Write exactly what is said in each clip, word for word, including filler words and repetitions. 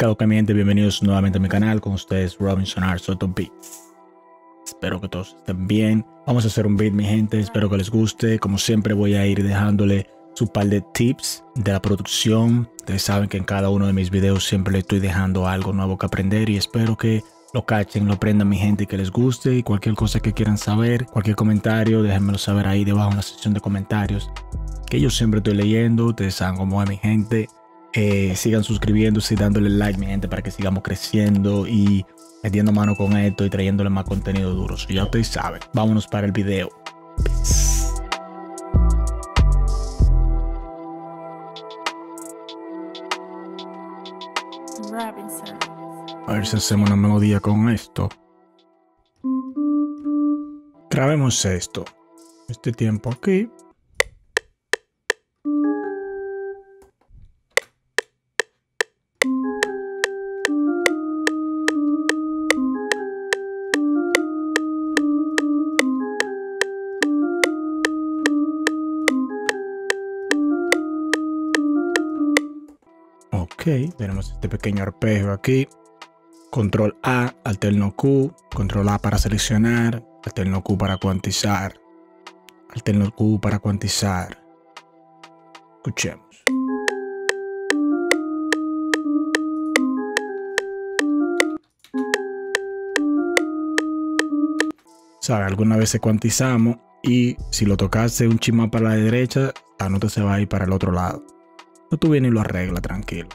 Claro que mi gente, bienvenidos nuevamente a mi canal, con ustedes Robinson Arsoto Beat. Espero que todos estén bien. Vamos a hacer un beat mi gente, espero que les guste. Como siempre voy a ir dejándole su par de tips de la producción. Ustedes saben que en cada uno de mis videos siempre les estoy dejando algo nuevo que aprender y espero que lo cachen, lo aprendan mi gente y que les guste. Y cualquier cosa que quieran saber, cualquier comentario, déjenmelo saber ahí debajo en la sección de comentarios, que yo siempre estoy leyendo. Ustedes saben cómo es mi gente. Eh, sigan suscribiéndose y dándole like mi gente para que sigamos creciendo y metiendo mano con esto y trayéndole más contenido duro. So, ya ustedes saben, vámonos para el video. Peace. A ver si hacemos una melodía con esto. Grabemos esto, este tiempo aquí. Ok, tenemos este pequeño arpegio aquí. Control A, alterno Q, control A para seleccionar, alterno Q para cuantizar, alterno Q para cuantizar. Escuchemos. Sabe, alguna vez se cuantizamos y si lo tocase un chimán para la derecha, la nota se va a ir para el otro lado. No, tú vienes y lo arreglas tranquilo.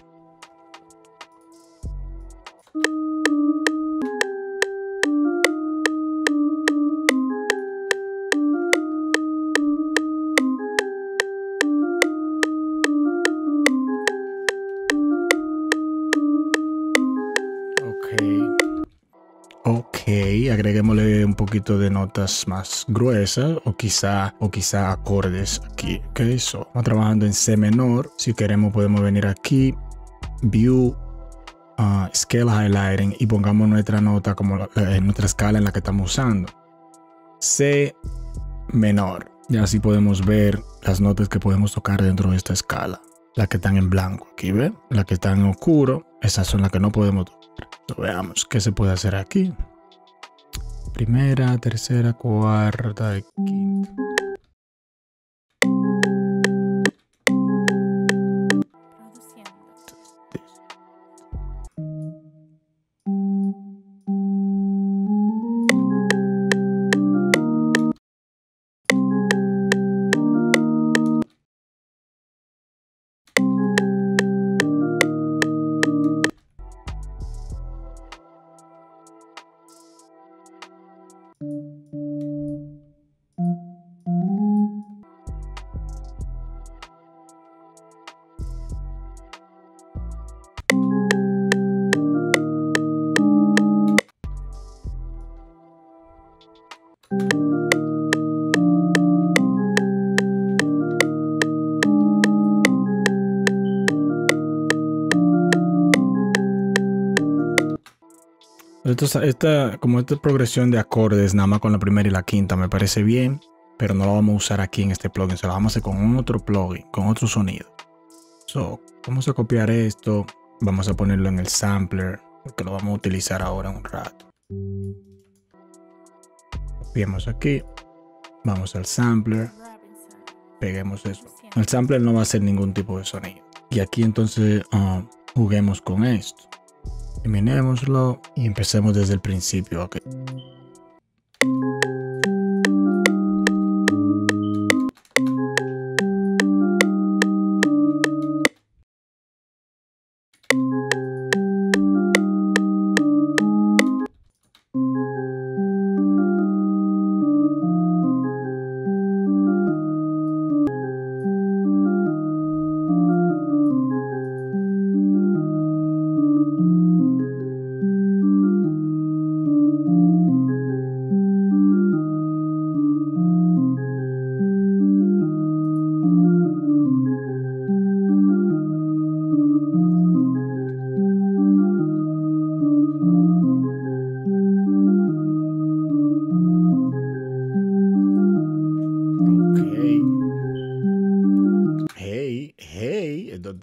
Ok, agreguémosle un poquito de notas más gruesas o quizá, o quizá acordes aquí. Ok, eso. Estamos trabajando en C menor. Si queremos podemos venir aquí, View, uh, Scale Highlighting y pongamos nuestra nota como la, eh, nuestra escala en la que estamos usando. C menor. Y así podemos ver las notas que podemos tocar dentro de esta escala. Las que están en blanco, aquí ven, las que están en oscuro, esas son las que no podemos tocar. Entonces, veamos qué se puede hacer aquí. Primera, tercera, cuarta y quinta. Entonces, esta, como esta progresión de acordes, nada más con la primera y la quinta, me parece bien, pero no la vamos a usar aquí en este plugin, se la vamos a hacer con otro plugin, con otro sonido. So, vamos a copiar esto, vamos a ponerlo en el sampler, que lo vamos a utilizar ahora un rato. Copiemos aquí, vamos al sampler, peguemos eso. El sampler no va a hacer ningún tipo de sonido. Y aquí entonces uh, juguemos con esto. Eliminémoslo y empecemos desde el principio. Okay.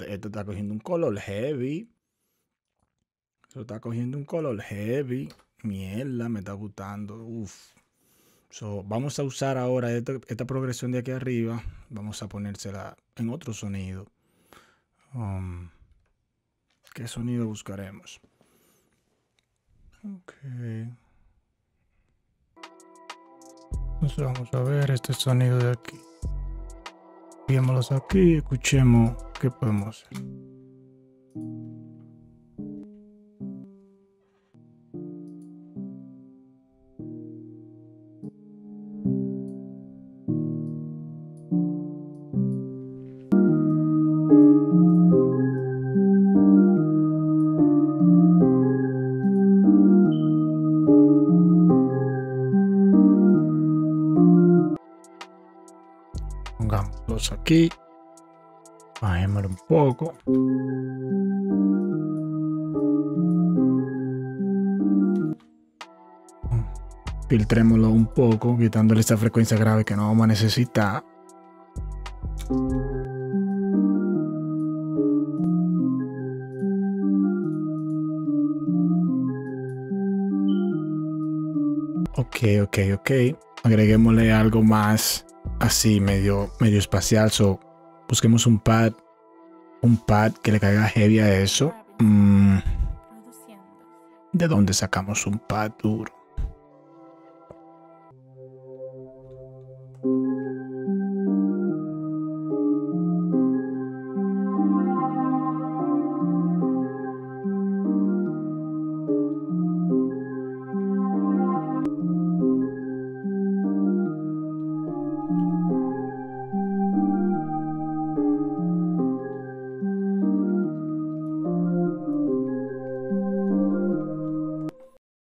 Esto está cogiendo un color heavy. Se está cogiendo un color heavy. Mierda, me está gustando. Uf. So, vamos a usar ahora esta, esta progresión de aquí arriba. Vamos a ponérsela en otro sonido. Um, ¿Qué sonido buscaremos? Ok. Entonces vamos a ver este sonido de aquí. Viémoslos aquí y escuchemos qué podemos hacer. Aquí bajémoslo un poco, filtrémoslo un poco, quitándole esta frecuencia grave que no vamos a necesitar. Ok, ok, ok, agreguémosle algo más así medio medio espacial. So, busquemos un pad un pad que le caiga heavy a eso. Mm. ¿De dónde sacamos un pad duro?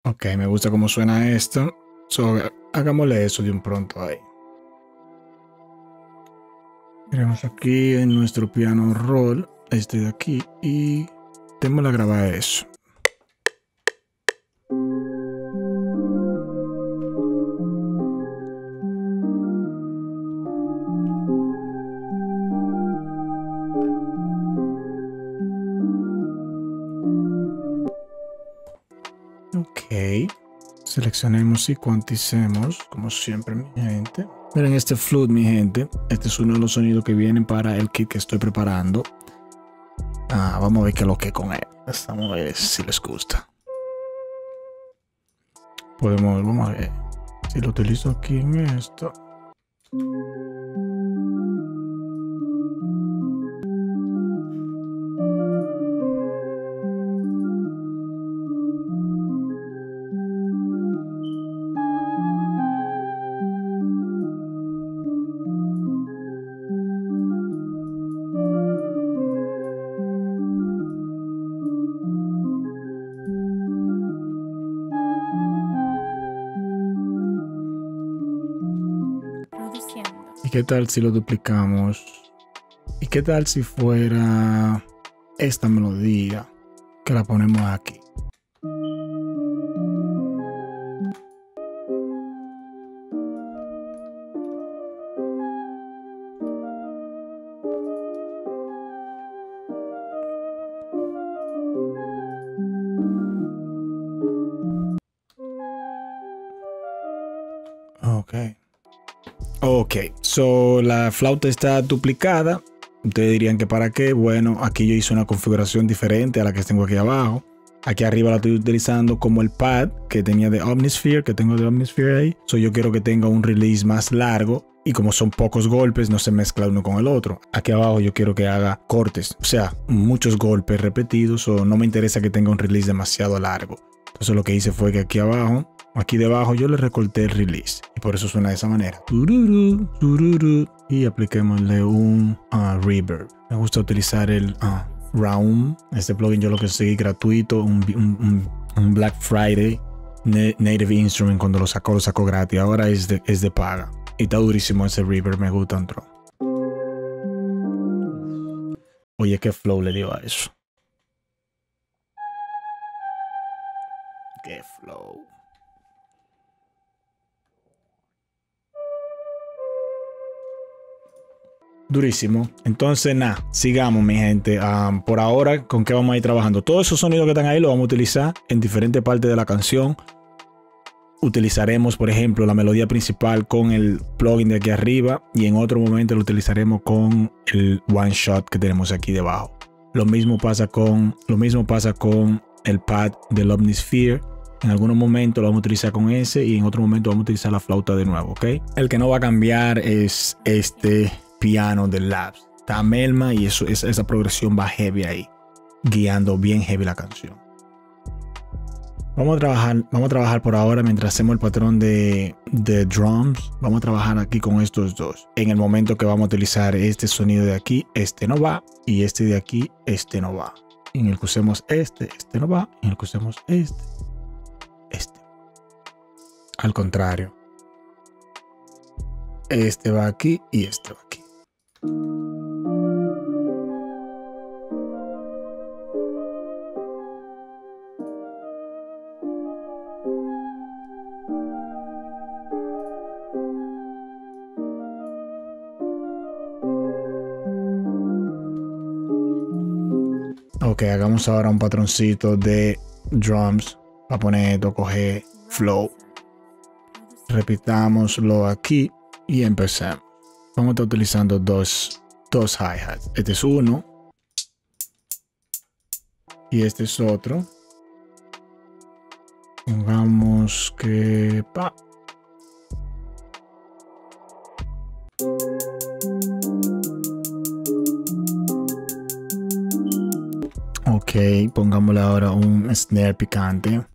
Ok, me gusta cómo suena esto. So, hagámosle eso de un pronto ahí. Iremos aquí en nuestro piano roll, este de aquí, y démosle a grabar eso. Seleccionemos y cuanticemos, como siempre, mi gente. Miren este flute, mi gente. Este es uno de los sonidos que vienen para el kit que estoy preparando. Ah, vamos a ver qué es lo que con él. Vamos a ver si les gusta. Podemos, vamos a ver. Si lo utilizo aquí en esto. ¿Qué tal si lo duplicamos? ¿Y qué tal si fuera esta melodía que la ponemos aquí? Ok. Ok, so la flauta está duplicada. Ustedes dirían que para qué. Bueno, aquí yo hice una configuración diferente a la que tengo aquí abajo. Aquí arriba la estoy utilizando como el pad que tenía de Omnisphere, que tengo de Omnisphere ahí. So yo quiero que tenga un release más largo y como son pocos golpes no se mezcla uno con el otro. Aquí abajo yo quiero que haga cortes, o sea, muchos golpes repetidos, o no me interesa que tenga un release demasiado largo. Entonces lo que hice fue que aquí abajo, aquí debajo, yo le recorté el release y por eso suena de esa manera. Y apliquémosle un uh, reverb. Me gusta utilizar el uh, Raum. Este plugin yo lo conseguí gratuito, un, un, un Black Friday. Native Instrument cuando lo sacó, lo sacó gratis. Ahora es de, es de paga. Y está durísimo ese reverb, me gusta un tron. Oye, qué flow le dio a eso. Qué flow. durísimo. Entonces, nada, sigamos, mi gente. Um, por ahora, ¿con qué vamos a ir trabajando? Todos esos sonidos que están ahí los vamos a utilizar en diferentes partes de la canción. Utilizaremos, por ejemplo, la melodía principal con el plugin de aquí arriba, y en otro momento lo utilizaremos con el one shot que tenemos aquí debajo. Lo mismo pasa con, lo mismo pasa con el pad del Omnisphere. En algunos momentos lo vamos a utilizar con ese y en otro momento vamos a utilizar la flauta de nuevo, ¿ok? El que no va a cambiar es este piano del Labs. Está melma y eso, esa, esa progresión va heavy ahí, guiando bien heavy la canción. Vamos a trabajar, vamos a trabajar por ahora mientras hacemos el patrón de, de drums. Vamos a trabajar aquí con estos dos. En el momento que vamos a utilizar este sonido de aquí, este no va, y este de aquí, este no va. En el que usemos este, este no va, en el que usemos este, este. Al contrario. Este va aquí y este va aquí. Ok, hagamos ahora un patroncito de drums. Va a poner esto, coge flow. Repitámoslo aquí y empezamos. Vamos a estar utilizando dos, dos hi-hats. Este es uno. Y este es otro. Pongamos que... pa. Ok, pongámosle ahora un snare picante.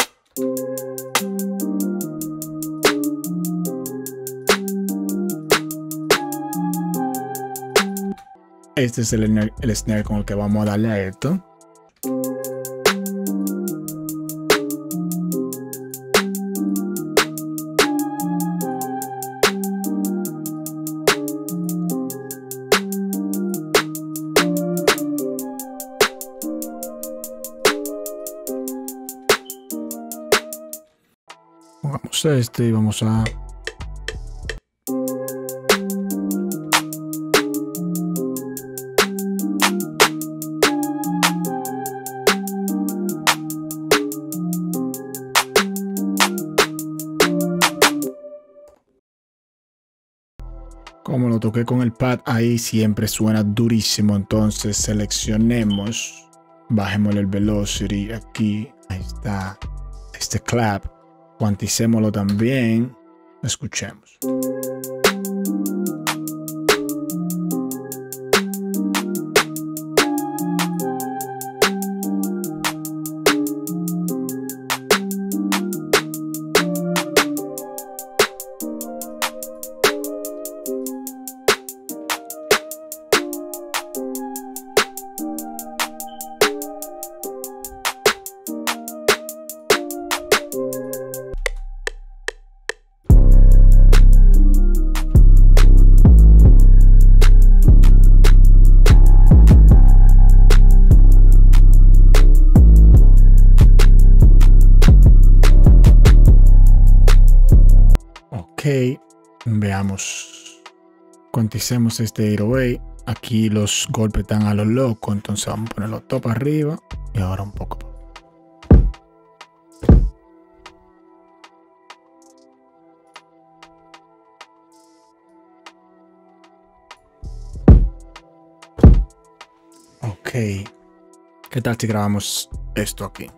Este es el, el snare con el que vamos a darle a esto. Pongamos este y vamos a... Como lo toqué con el pad, ahí siempre suena durísimo. Entonces seleccionemos, bajemos el velocity aquí, ahí está, este clap. Cuanticémoslo también, escuchemos. Okay, veamos, cuanticemos este eight oh eight. Aquí los golpes están a lo loco, entonces vamos a ponerlo top arriba y ahora un poco. Ok, ¿qué tal si grabamos esto aquí?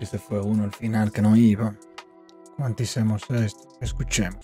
Este fue uno al final que no iba. Cuanticemos esto, escuchemos.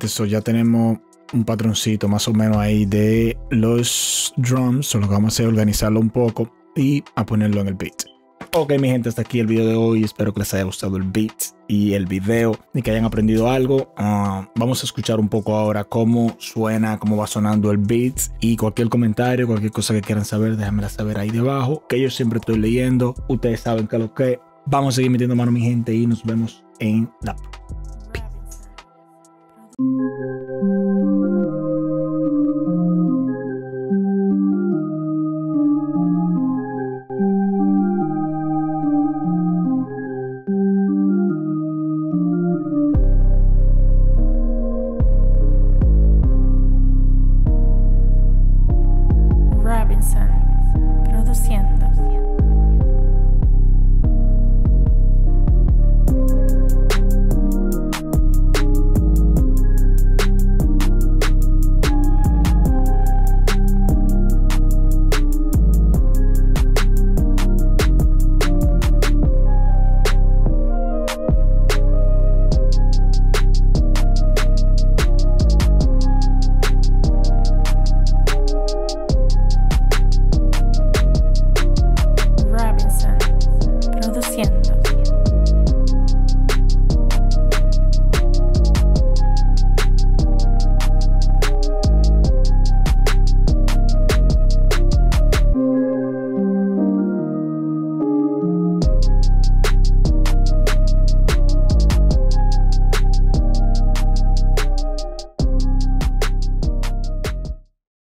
interesante eso. Ya tenemos un patroncito más o menos ahí de los drums, solo que vamos a hacer es organizarlo un poco y a ponerlo en el beat. Ok, mi gente, hasta aquí el video de hoy. Espero que les haya gustado el beat y el video y que hayan aprendido algo. Uh, vamos a escuchar un poco ahora cómo suena, cómo va sonando el beat, y cualquier comentario, cualquier cosa que quieran saber, déjenmela saber ahí debajo, que yo siempre estoy leyendo. Ustedes saben que lo que vamos a seguir metiendo mano, mi gente, y nos vemos en la próxima.